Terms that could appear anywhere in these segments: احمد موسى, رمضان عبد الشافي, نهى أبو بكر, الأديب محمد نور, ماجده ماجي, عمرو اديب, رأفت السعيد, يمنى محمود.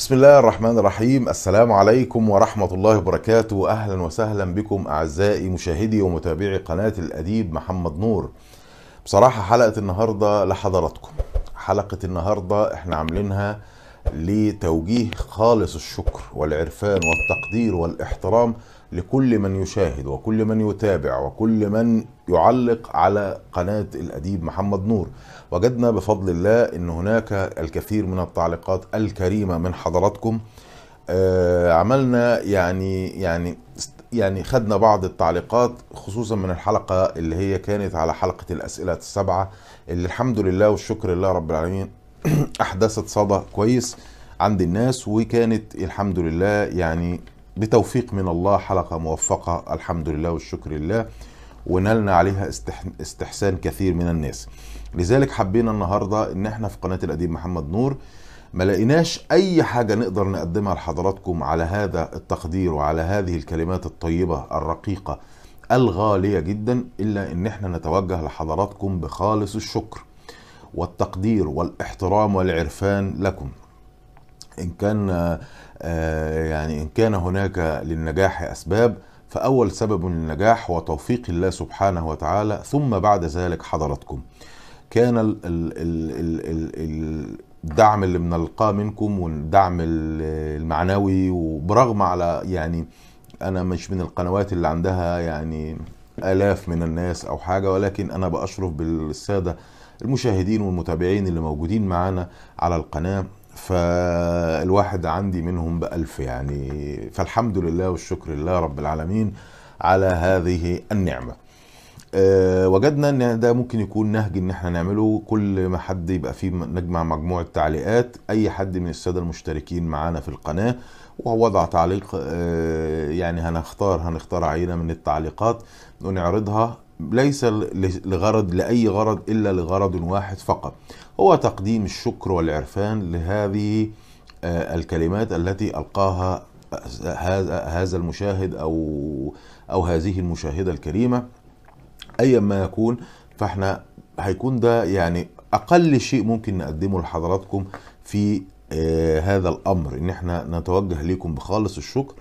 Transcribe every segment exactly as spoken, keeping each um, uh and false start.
بسم الله الرحمن الرحيم. السلام عليكم ورحمة الله وبركاته. أهلا وسهلا بكم أعزائي مشاهدي ومتابعي قناة الأديب محمد نور. بصراحة حلقة النهاردة لحضراتكم، حلقة النهاردة احنا عاملينها لتوجيه خالص الشكر والعرفان والتقدير والاحترام لكل من يشاهد وكل من يتابع وكل من يعلق على قناة الأديب محمد نور. وجدنا بفضل الله أن هناك الكثير من التعليقات الكريمة من حضراتكم. آه عملنا يعني يعني يعني خدنا بعض التعليقات، خصوصا من الحلقة اللي هي كانت على حلقة الأسئلة السبعة، اللي الحمد لله والشكر لله رب العالمين أحدثت صدى كويس عند الناس، وكانت الحمد لله يعني بتوفيق من الله حلقة موفقة الحمد لله والشكر لله، ونالنا عليها استحسان كثير من الناس. لذلك حبينا النهاردة ان احنا في قناة الأديب محمد نور ما لقيناش اي حاجة نقدر نقدمها لحضراتكم على هذا التقدير وعلى هذه الكلمات الطيبة الرقيقة الغالية جدا، الا ان احنا نتوجه لحضراتكم بخالص الشكر والتقدير والاحترام والعرفان لكم. إن كان آه يعني إن كان هناك للنجاح أسباب، فأول سبب للنجاح هو توفيق الله سبحانه وتعالى، ثم بعد ذلك حضراتكم كان ال ال ال ال الدعم اللي بنلقاه منكم والدعم المعنوي. وبرغم على يعني أنا مش من القنوات اللي عندها يعني آلاف من الناس أو حاجة، ولكن أنا بأشرف بالسادة المشاهدين والمتابعين اللي موجودين معانا على القناة، فالواحد عندي منهم بألف يعني. فالحمد لله والشكر لله رب العالمين على هذه النعمة. أه وجدنا ان ده ممكن يكون نهج ان احنا نعمله، كل ما حد يبقى فيه نجمع مجموعة تعليقات اي حد من السادة المشتركين معانا في القناة، وهو وضع تعليق. أه يعني هنختار هنختار عينة من التعليقات ونعرضها، ليس لغرض لأي غرض إلا لغرض واحد فقط، هو تقديم الشكر والعرفان لهذه الكلمات التي ألقاها هذا المشاهد أو أو هذه المشاهدة الكريمة أيا ما يكون. فإحنا هيكون ده يعني أقل شيء ممكن نقدمه لحضراتكم في هذا الأمر، إن إحنا نتوجه لكم بخالص الشكر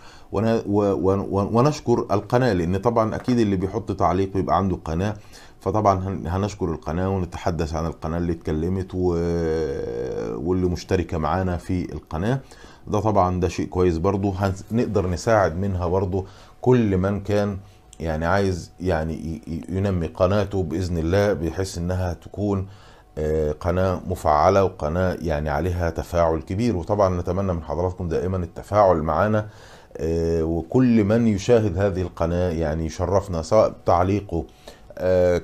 ونشكر القناة، لأن طبعا أكيد اللي بيحط تعليق بيبقى عنده قناة، فطبعا هنشكر القناة ونتحدث عن القناة اللي اتكلمت واللي مشتركة معانا في القناة. ده طبعا ده شيء كويس برضو، هنقدر نساعد منها برضو كل من كان يعني عايز يعني ينمي قناته بإذن الله، بحيث إنها تكون قناة مفعلة وقناة يعني عليها تفاعل كبير. وطبعا نتمنى من حضراتكم دائما التفاعل معانا، وكل من يشاهد هذه القناة يعني يشرفنا، سواء تعليقه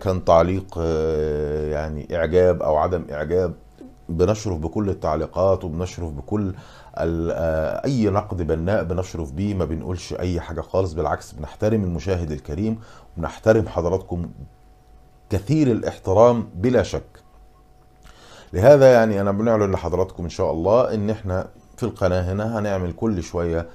كان تعليق يعني إعجاب أو عدم إعجاب، بنشرف بكل التعليقات وبنشرف بكل أي نقد بناء بنشرف بيه، ما بنقولش أي حاجة خالص، بالعكس بنحترم المشاهد الكريم وبنحترم حضراتكم كثير الاحترام بلا شك. لهذا يعني أنا بنعلن لحضراتكم إن شاء الله إن إحنا في القناة هنا هنعمل كل شوية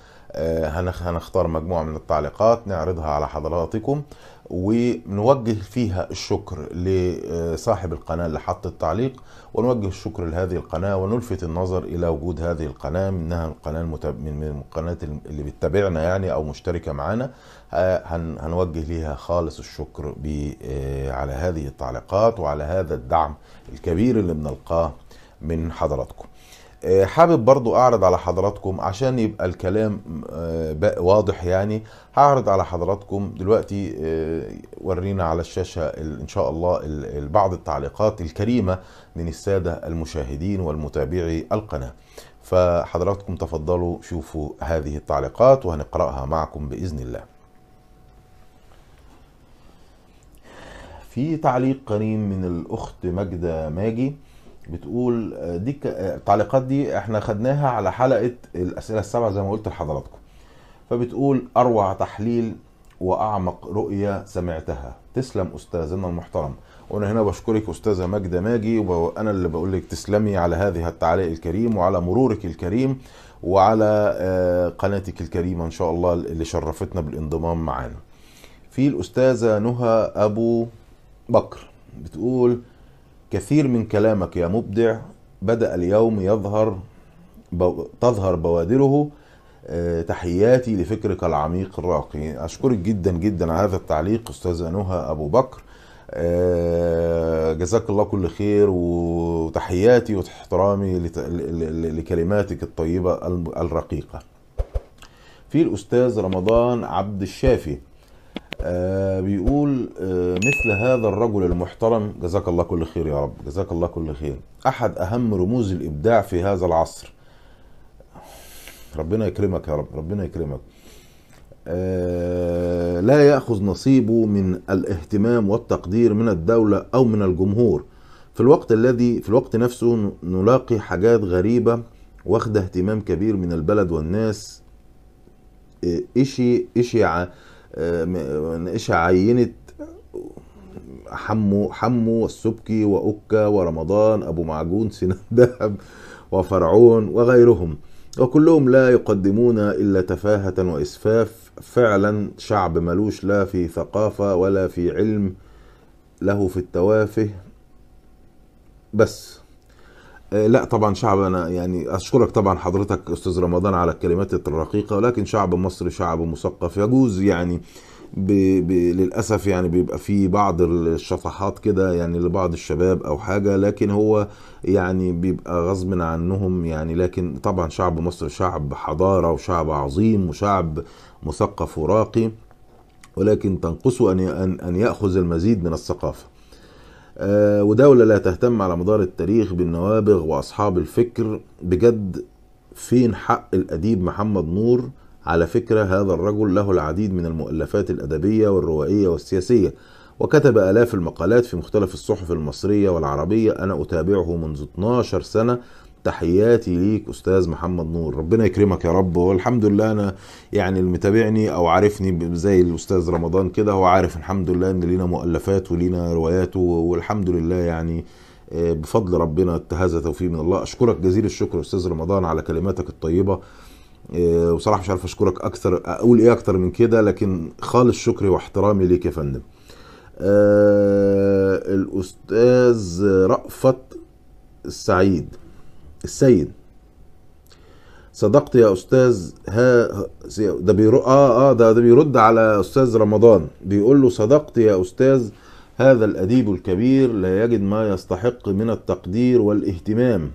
هنختار مجموعة من التعليقات نعرضها على حضراتكم، ونوجه فيها الشكر لصاحب القناة اللي حط التعليق، ونوجه الشكر لهذه القناة، ونلفت النظر إلى وجود هذه القناة، منها القناة المتاب... من القناة اللي بتتابعنا يعني أو مشتركة معانا، هنوجه ليها خالص الشكر ب... على هذه التعليقات وعلى هذا الدعم الكبير اللي بنلقاه من حضراتكم. حابب برضو أعرض على حضراتكم عشان يبقى الكلام واضح، يعني هعرض على حضراتكم دلوقتي، ورينا على الشاشة إن شاء الله بعض التعليقات الكريمة من السادة المشاهدين والمتابعي القناة، فحضراتكم تفضلوا شوفوا هذه التعليقات وهنقرأها معكم بإذن الله. في تعليق قريب من الأخت ماجده ماجي بتقول دي التعليقات دي احنا خدناها على حلقة الأسئلة السبعة زي ما قلت لحضراتكم، فبتقول أروع تحليل وأعمق رؤية سمعتها، تسلم أستاذنا المحترم. وأنا هنا بشكرك أستاذة ماجده ماجي، وأنا اللي بقول لك تسلمي على هذه التعليق الكريم وعلى مرورك الكريم وعلى قناتك الكريمة إن شاء الله اللي شرفتنا بالانضمام معانا. في الأستاذة نهى أبو بكر بتقول كثير من كلامك يا مبدع بدأ اليوم يظهر بو... تظهر بوادره. تحياتي لفكرك العميق الراقي. أشكرك جدا جدا على هذا التعليق أستاذة نهى أبو بكر، جزاك الله كل خير، وتحياتي واحترامي لكلماتك الطيبة الرقيقة. في الأستاذ رمضان عبد الشافي بيقول مثل هذا الرجل المحترم، جزاك الله كل خير يا رب، جزاك الله كل خير، أحد أهم رموز الإبداع في هذا العصر. ربنا يكرمك يا رب، ربنا يكرمك. آه لا يأخذ نصيبه من الاهتمام والتقدير من الدولة أو من الجمهور. في الوقت الذي في الوقت نفسه نلاقي حاجات غريبة واخدة اهتمام كبير من البلد والناس، إشي إشي ع إشي عينت حمو حمو والسبكي وأكا ورمضان أبو معجون سنان دهب وفرعون وغيرهم، وكلهم لا يقدمون إلا تفاهة وإسفاف. فعلا شعب ملوش لا في ثقافة ولا في علم، له في التوافه بس. آه لا طبعا شعب، أنا يعني أشكرك طبعا حضرتك أستاذ رمضان على الكلمات الرقيقة، ولكن شعب مصر شعب مثقف، يجوز يعني ب ب للأسف يعني بيبقى في بعض الشطحات كده يعني لبعض الشباب أو حاجة، لكن هو يعني بيبقى غصب عنهم يعني. لكن طبعا شعب مصر شعب حضارة وشعب عظيم وشعب مثقف وراقي، ولكن تنقصه أن أن يأخذ المزيد من الثقافة. آه ودولة لا تهتم على مدار التاريخ بالنوابغ وأصحاب الفكر. بجد فين حق الأديب محمد نور؟ على فكرة هذا الرجل له العديد من المؤلفات الأدبية والروائية والسياسية، وكتب آلاف المقالات في مختلف الصحف المصرية والعربية. أنا أتابعه منذ اثناشر سنة. تحياتي ليك أستاذ محمد نور، ربنا يكرمك يا رب. والحمد لله أنا يعني اللي متابعني أو عارفني زي الأستاذ رمضان كده هو عارف الحمد لله إن لينا مؤلفات ولينا روايات، والحمد لله يعني بفضل ربنا هذا توفيق من الله. أشكرك جزيل الشكر أستاذ رمضان على كلماتك الطيبة، وصراحة مش عارف اشكرك اكثر اقول ايه اكتر من كده، لكن خالص شكري واحترامي ليك يا فندم. أه الاستاذ رأفت السعيد السيد، صدقت يا استاذ. ها ده بيرد اه اه ده ده بيرد على استاذ رمضان، بيقول له صدقت يا استاذ، هذا الأديب الكبير لا يجد ما يستحق من التقدير والاهتمام.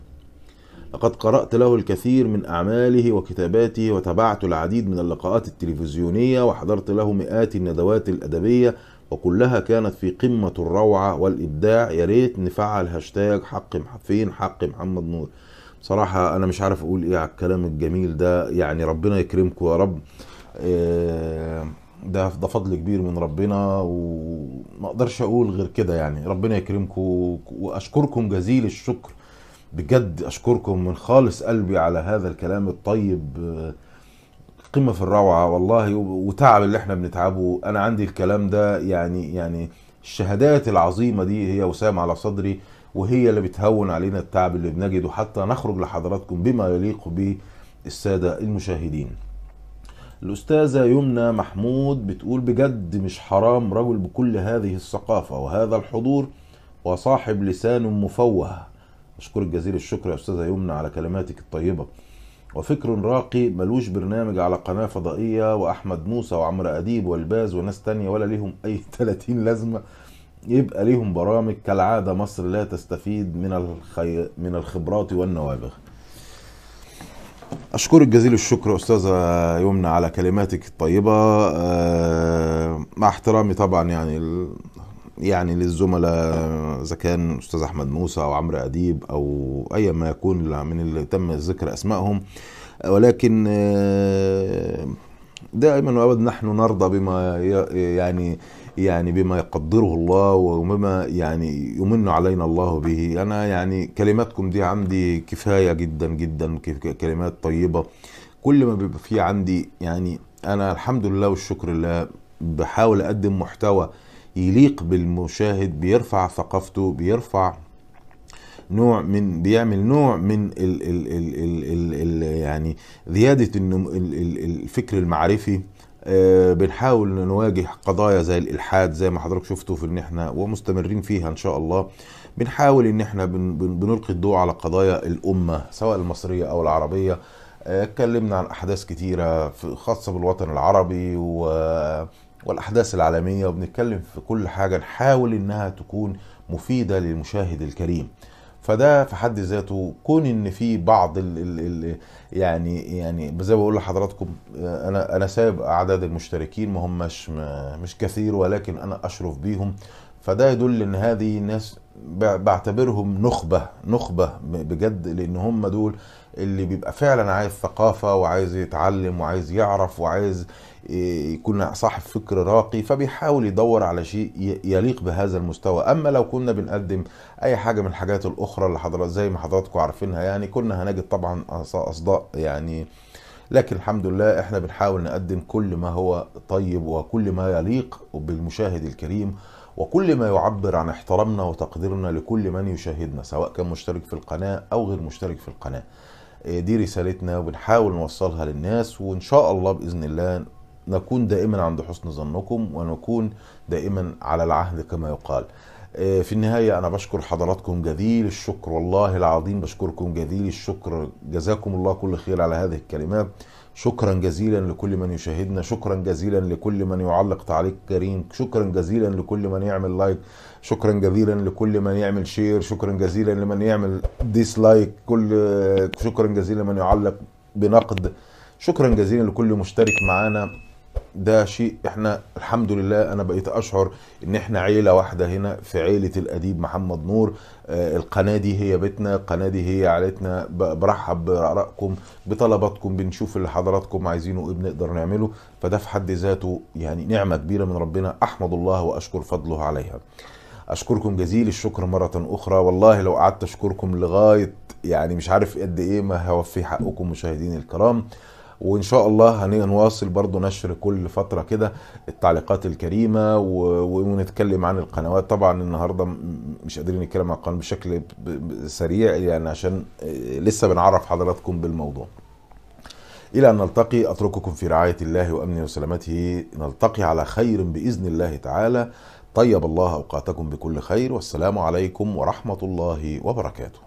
لقد قرأت له الكثير من أعماله وكتاباته، وتابعت العديد من اللقاءات التلفزيونية، وحضرت له مئات الندوات الأدبية، وكلها كانت في قمة الروعة والإبداع. يا ريت نفعل هاشتاج حق فين حق محمد نور. بصراحة أنا مش عارف أقول إيه على الكلام الجميل ده، يعني ربنا يكرمكم يا رب. ده ده فضل كبير من ربنا، وما أقدرش أقول غير كده يعني. ربنا يكرمكم وأشكركم جزيل الشكر، بجد أشكركم من خالص قلبي على هذا الكلام الطيب، قمة في الروعة والله. وتعب اللي احنا بنتعبه، أنا عندي الكلام ده يعني يعني الشهادات العظيمة دي هي وسام على صدري، وهي اللي بتهون علينا التعب اللي بنجده حتى نخرج لحضراتكم بما يليق بالسادة المشاهدين. الأستاذة يمنى محمود بتقول بجد مش حرام رجل بكل هذه الثقافة وهذا الحضور وصاحب لسان مفوه. أشكرك جزيل الشكر يا أستاذة يمنى على كلماتك الطيبة. وفكر راقي ملوش برنامج على قناة فضائية، وأحمد موسى وعمرو أديب والباز وناس تانية ولا ليهم أي ثلاثين لازمة، يبقى ليهم برامج كالعادة. مصر لا تستفيد من الخي... من الخبرات والنوابغ. أشكرك جزيل الشكر يا أستاذة يمنى على كلماتك الطيبة، أه... مع احترامي طبعا يعني ال... يعني للزملاء اذا كان استاذ احمد موسى او عمرو اديب او اي ما يكون من اللي تم ذكر اسمائهم، ولكن دائما وابدا نحن نرضى بما يعني يعني بما يقدره الله وبما يعني يمن علينا الله به. انا يعني كلماتكم دي عندي كفايه جدا جدا، كلمات طيبه. كل ما بيبقى في عندي يعني انا الحمد لله والشكر لله بحاول اقدم محتوى يليق بالمشاهد، بيرفع ثقافته، بيرفع نوع من بيعمل نوع من ال ال ال ال ال يعني زيادة الفكر المعرفي. آه بنحاول نواجه قضايا زي الإلحاد زي ما حضرتك شفتوا في ان احنا ومستمرين فيها ان شاء الله، بنحاول ان احنا بن بن بنلقي الضوء على قضايا الامه سواء المصريه او العربيه. اتكلمنا عن احداث كتيره خاصه بالوطن العربي والاحداث العالميه، وبنتكلم في كل حاجه نحاول انها تكون مفيده للمشاهد الكريم. فده في حد ذاته كون ان في بعض ال ال يعني يعني زي ما بقول لحضراتكم، انا انا سايب اعداد المشتركين ما هماش مش كثير، ولكن انا اشرف بيهم. فده يدل ان هذه ناس بعتبرهم نخبه نخبه بجد، لان هم دول اللي بيبقى فعلا عايز ثقافه وعايز يتعلم وعايز يعرف وعايز يكون صاحب فكر راقي، فبيحاول يدور على شيء يليق بهذا المستوى. اما لو كنا بنقدم اي حاجه من الحاجات الاخرى اللي حضرات زي ما حضراتكم عارفينها يعني كنا هنجد طبعا اصداء يعني، لكن الحمد لله احنا بنحاول نقدم كل ما هو طيب وكل ما يليق بالمشاهد الكريم وكل ما يعبر عن احترامنا وتقديرنا لكل من يشاهدنا سواء كان مشترك في القناه او غير مشترك في القناه. دي رسالتنا وبنحاول نوصلها للناس، وان شاء الله باذن الله نكون دائما عند حسن ظنكم ونكون دائما على العهد كما يقال. في النهاية أنا بشكر حضراتكم جزيل الشكر، والله العظيم بشكركم جزيل الشكر، جزاكم الله كل خير على هذه الكلمات. شكرا جزيلا لكل من يشاهدنا، شكرا جزيلا لكل من يعلق تعليق كريم، شكرا جزيلا لكل من يعمل لايك، شكرا جزيلا لكل من يعمل شير، شكرا جزيلا لمن يعمل ديسلايك، كل شكرا جزيلا لمن يعلق بنقد، شكرا جزيلا لكل مشترك معانا. ده شيء احنا الحمد لله انا بقيت اشعر ان احنا عيله واحده هنا في عيله الاديب محمد نور. آه القناه دي هي بيتنا، القناه دي هي عائلتنا. برحب بارائكم بطلباتكم، بنشوف اللي حضراتكم عايزينه ايه بنقدر نعمله، فده في حد ذاته يعني نعمه كبيره من ربنا، احمد الله واشكر فضله عليها. اشكركم جزيل الشكر مره اخرى، والله لو قعدت اشكركم لغايه يعني مش عارف قد ايه ما هوفي حقكم مشاهديني الكرام. وان شاء الله هنواصل برضو نشر كل فترة كده التعليقات الكريمة ونتكلم عن القنوات. طبعا النهاردة مش قادرين نتكلم عن القنوات بشكل سريع يعني عشان لسه بنعرف حضراتكم بالموضوع. الى ان نلتقي اترككم في رعاية الله وامنه وسلامته، نلتقي على خير باذن الله تعالى. طيب الله اوقاتكم بكل خير، والسلام عليكم ورحمة الله وبركاته.